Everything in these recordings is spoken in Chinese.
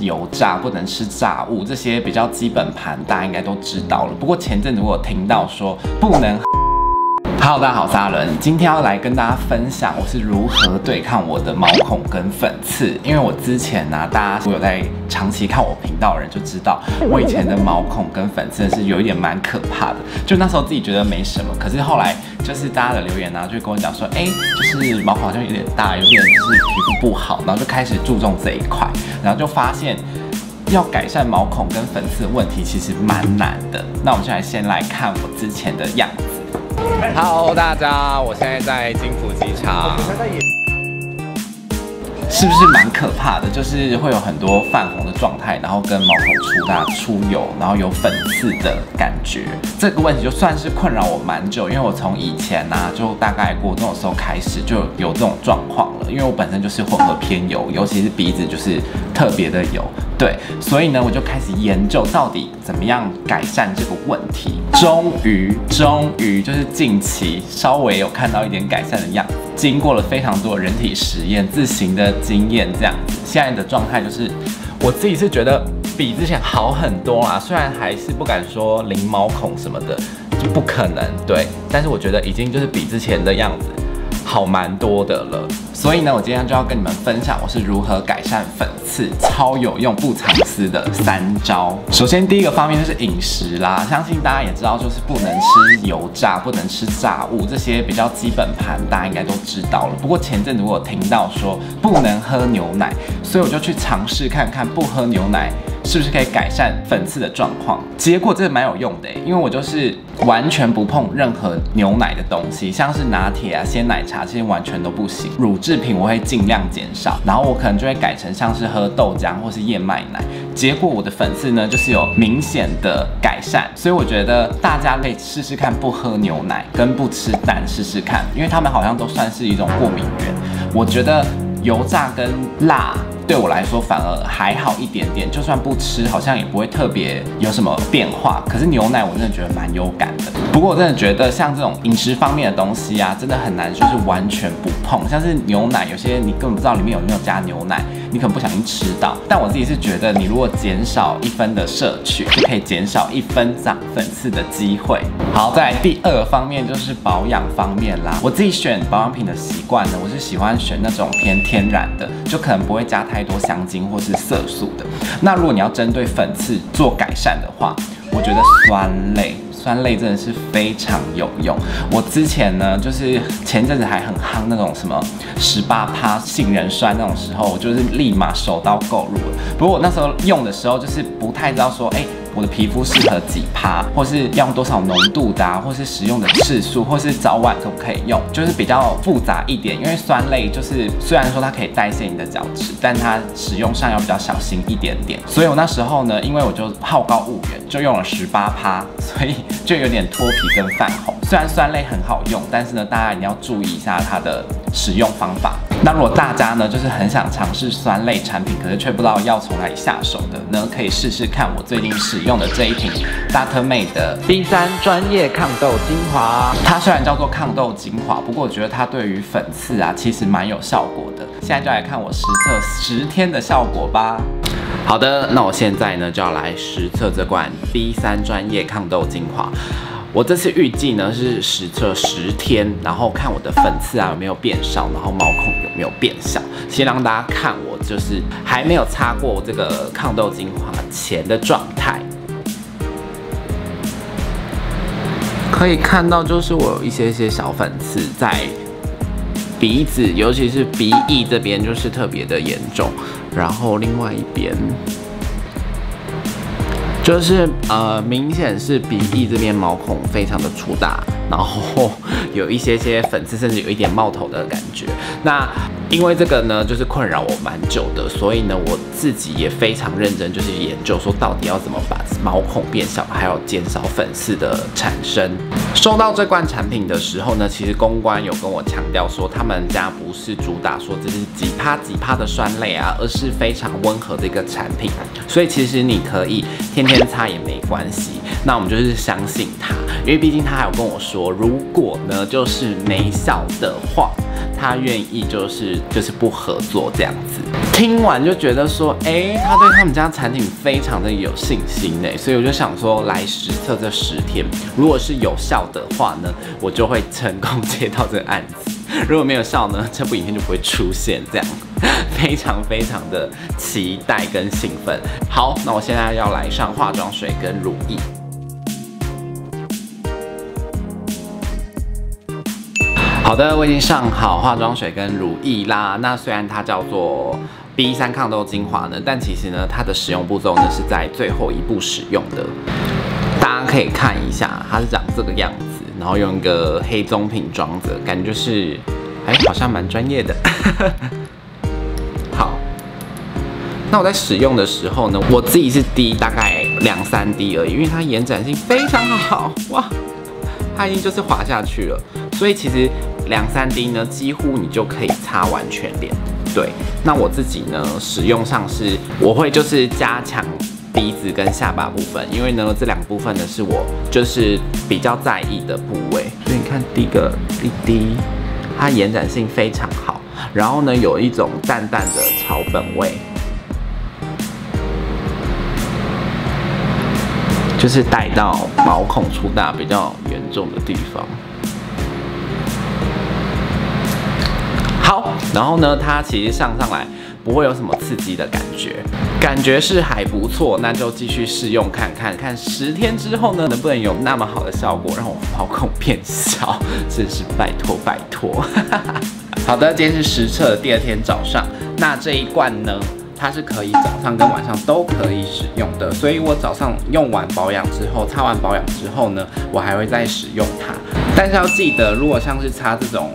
油炸，不能吃炸物，这些比较基本盘大家应该都知道了。不过前阵子我有听到说不能。 Hello， 大家好，我是阿伦，今天要来跟大家分享我是如何对抗我的毛孔跟粉刺。因为我之前啊，大家如果有在长期看我频道的人就知道，我以前的毛孔跟粉刺是有一点蛮可怕的。就那时候自己觉得没什么，可是后来就是大家的留言啊，就跟我讲说，就是毛孔好像有点大，有点就是皮肤不好，然后就开始注重这一块，然后就发现。 要改善毛孔跟粉刺的问题其实蛮难的，那我们先来看我之前的样子。Hello， 大家，我现在在金浦机场，是不是蛮可怕的？就是会有很多泛红的状态，然后跟毛孔粗大、出油，然后有粉刺的感觉。这个问题就算是困扰我蛮久，因为我从以前啊，就大概国中的时候开始就有这种状况了，因为我本身就是混合偏油，尤其是鼻子就是特别的油。 对，所以呢，我就开始研究到底怎么样改善这个问题。终于就是近期稍微有看到一点改善的样子，经过了非常多人体实验、自行的经验，这样子现在的状态就是，我自己是觉得比之前好很多啦。虽然还是不敢说零毛孔什么的，就不可能对，但是我觉得已经就是比之前的样子。 好蛮多的了，所以呢，我今天就要跟你们分享我是如何改善粉刺，超有用不藏私的3招。首先第一个方面就是饮食啦，相信大家也知道，就是不能吃油炸，不能吃炸物，这些比较基本盘大家应该都知道了。不过前阵子我有听到说不能喝牛奶，所以我就去尝试看看不喝牛奶。 是不是可以改善粉刺的状况？结果真的蛮有用的，因为我就是完全不碰任何牛奶的东西，像是拿铁啊、鲜奶茶这些完全都不行。乳制品我会尽量减少，然后我可能就会改成像是喝豆浆或是燕麦奶。结果我的粉刺呢，就是有明显的改善，所以我觉得大家可以试试看不喝牛奶跟不吃蛋试试看，因为他们好像都算是一种过敏源。我觉得油炸跟辣。 对我来说反而还好一点点，就算不吃，好像也不会特别有什么变化。可是牛奶我真的觉得蛮有感的。不过我真的觉得像这种饮食方面的东西啊，真的很难就是完全不碰。像是牛奶，有些你根本不知道里面有没有加牛奶，你可能不小心吃到。但我自己是觉得，你如果减少1分的摄取，就可以减少1分长粉刺的机会。好，再来第二个方面就是保养方面啦。我自己选保养品的习惯呢，我是喜欢选那种偏天然的，就可能不会加太 太多香精或是色素的。那如果你要针对粉刺做改善的话，我觉得酸类真的是非常有用。我之前呢，就是前阵子还很夯那种什么18%杏仁酸那种时候，我就是立马手刀购入了。不过我那时候用的时候，就是不太知道说，我的皮肤适合几%，或是要用多少浓度的啊，或是使用的次数，或是早晚可不可以用，就是比较复杂一点。因为酸类就是虽然说它可以代谢你的角质，但它使用上要比较小心一点点。所以我那时候呢，因为我就好高骛远，就用了18%，所以就有点脱皮跟泛红。虽然酸类很好用，但是呢，大家一定要注意一下它的使用方法。那如果大家呢就是很想尝试酸类产品，可是却不知道要从哪里下手的呢，可以试试看我最近使用 用的这一瓶 Dr. May 的 B3 专业抗痘精华，它虽然叫做抗痘精华，不过我觉得它对于粉刺啊其实蛮有效果的。现在就来看我实测10天的效果吧。好的，那我现在呢就要来实测这罐 B3 专业抗痘精华。 我这次预计呢是实测10天，然后看我的粉刺啊有没有变少，然后毛孔有没有变小。先让大家看我就是还没有擦过这个抗痘精华前的状态，可以看到就是我有一些小粉刺在鼻子，尤其是鼻翼这边就是特别的严重，然后另外一边。 就是明显是鼻翼这边毛孔非常的粗大，然后有一些粉刺，甚至有一点冒头的感觉。那因为这个呢，就是困扰我蛮久的，所以呢，我自己也非常认真，就是研究说到底要怎么把毛孔变小，还有减少粉刺的产生。收到这罐产品的时候呢，其实公关有跟我强调说，他们家不是主打说这是几%的酸类啊，而是非常温和的一个产品，所以其实你可以天天 擦也没关系，那我们就是相信他，因为毕竟他还有跟我说，如果呢就是没效的话，他愿意就是不合作这样子。听完就觉得说，他对他们家产品非常的有信心呢，所以我就想说来实测这10天，如果是有效的话呢，我就会成功接到这个案子。 如果没有效呢，这部影片就不会出现。这样非常的期待跟兴奋。好，那我现在要来上化妆水跟乳液。好的，我已经上好化妆水跟乳液啦。那虽然它叫做 B3 抗痘精华呢，但其实呢，它的使用步骤呢是在最后一步使用的。大家可以看一下，它是长这个样子。 然后用一个黑棕瓶装着，感觉就是，好像蛮专业的。好，那我在使用的时候呢，我自己是滴大概2-3滴而已，因为它延展性非常好，哇，它已经就是滑下去了，所以其实2-3滴呢，几乎你就可以擦完全脸。对，那我自己呢，使用上是我会就是加强 鼻子跟下巴部分，因为呢这两部分呢是我就是比较在意的部位，所以你看第一个一滴，它延展性非常好，然后呢有一种淡淡的草本味，就是带到毛孔粗大比较严重的地方。 好，然后呢，它其实上来不会有什么刺激的感觉，感觉是还不错，那就继续试用看看10天之后呢，能不能有那么好的效果，让我毛孔变小，真是拜托。好的，今天是实测的第2天早上，那这一罐呢，它是可以早上跟晚上都可以使用的，所以我早上用完保养之后，擦完保养之后呢，我还会再使用它，但是要记得，如果像是擦这种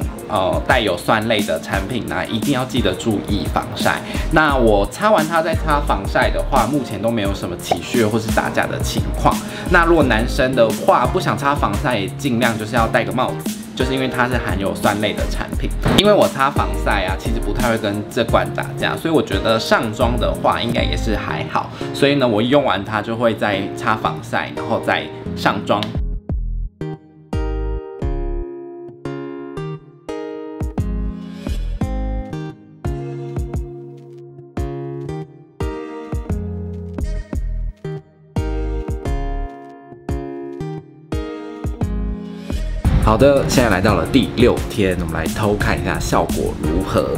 带有酸类的产品呢，一定要记得注意防晒。那我擦完它再擦防晒的话，目前都没有什么起屑或是打架的情况。那如果男生的话，不想擦防晒，也尽量就是要戴个帽子，就是因为它是含有酸类的产品。因为我擦防晒啊，其实不太会跟这罐打架，所以我觉得上妆的话应该也是还好。所以呢，我用完它就会再擦防晒，然后再上妆。 好的，现在来到了第6天，我们来偷看一下效果如何。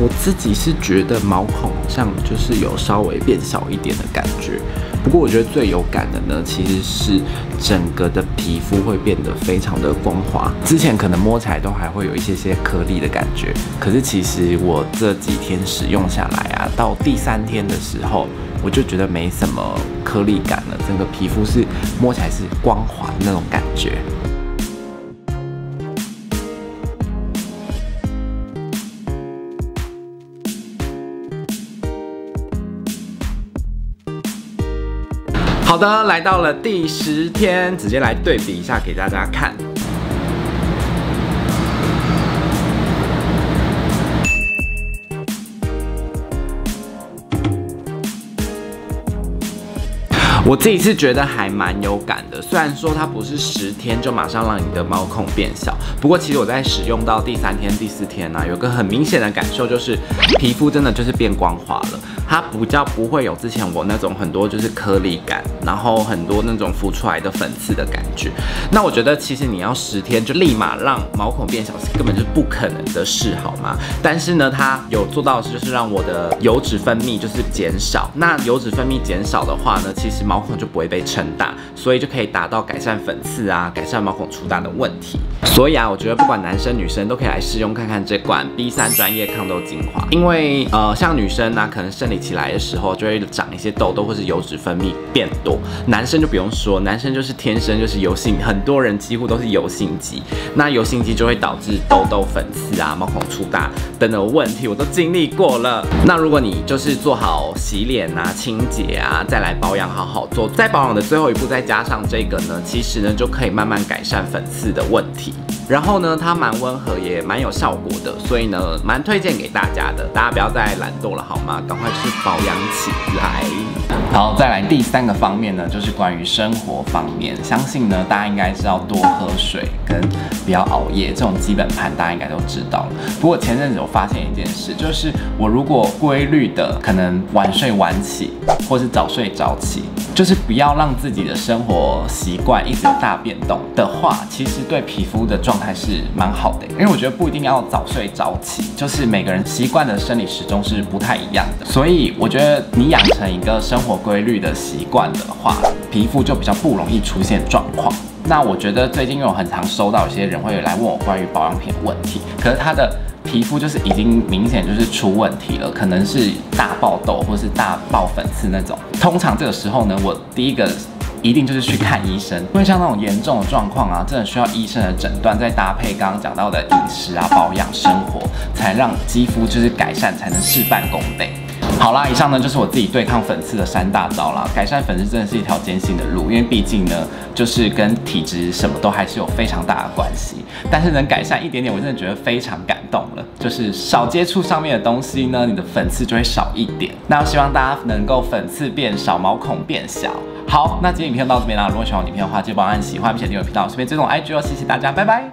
我自己是觉得毛孔好像就是有稍微变小一点的感觉，不过我觉得最有感的呢，其实是整个的皮肤会变得非常的光滑。之前可能摸起来都还会有一些颗粒的感觉，可是其实我这几天使用下来啊，到第3天的时候，我就觉得没什么颗粒感了，整个皮肤是摸起来是光滑的那种感觉。 好的，来到了第10天，直接来对比一下给大家看。我自己是觉得还蛮有感的，虽然说它不是10天就马上让你的毛孔变小，不过其实我在使用到第3天、第4天呢、有个很明显的感受就是皮肤真的就是变光滑了。 它比较不会有之前我那种很多就是颗粒感，然后很多那种浮出来的粉刺的感觉。那我觉得其实你要10天就立马让毛孔变小是根本就是不可能的事，好吗？但是呢，它有做到的是就是让我的油脂分泌就是减少。那油脂分泌减少的话呢，其实毛孔就不会被撑大，所以就可以达到改善粉刺啊、改善毛孔粗大的问题。所以啊，我觉得不管男生女生都可以来试用看看这罐 B3 专业抗痘精华，因为像女生啊，可能生理 起来的时候就会长一些痘痘，或是油脂分泌变多。男生就不用说，男生就是天生就是油性，很多人几乎都是油性肌。那油性肌就会导致痘痘、粉刺啊、毛孔粗大等等问题，我都经历过了。那如果你就是做好洗脸啊、清洁啊，再来保养，好好做，在保养的最后一步再加上这个呢，其实呢就可以慢慢改善粉刺的问题。然后呢，它蛮温和，也蛮有效果的，所以呢，蛮推荐给大家的。大家不要再懒惰了，好吗？赶快去保养起来。好，再来第三个方面呢，就是关于生活方面。相信呢，大家应该是要多喝水跟不要熬夜这种基本盘，大家应该都知道了。不过前阵子我发现一件事，就是我如果规律的可能晚睡晚起，或是早睡早起，就是不要让自己的生活习惯一直有大变动的话，其实对皮肤的状态是蛮好的。因为我觉得不一定要早睡早起，就是每个人习惯的生理时钟是不太一样的，所以我觉得你养成一个生活规律的习惯的话，皮肤就比较不容易出现状况。那我觉得最近因为我很常收到有些人会来问我关于保养品的问题，可是他的皮肤就是已经明显就是出问题了，可能是大爆痘或是大爆粉刺那种。通常这个时候呢，我第一个一定就是去看医生，因为像那种严重的状况啊，真的需要医生的诊断，再搭配刚刚讲到的饮食啊、保养、生活，才让肌肤就是改善，才能事半功倍。好啦，以上呢就是我自己对抗粉刺的3大招啦。改善粉刺真的是一条艰辛的路，因为毕竟呢，就是跟体质什么都还是有非常大的关系。但是能改善一点点，我真的觉得非常感动了。就是少接触上面的东西呢，你的粉刺就会少一点。那希望大家能够粉刺变少，毛孔变小。好，那今天影片到这边啦。如果喜欢我的影片的话，记得帮我按喜欢，并且订阅频道，顺便追踪我 IG 哦。谢谢大家，拜拜。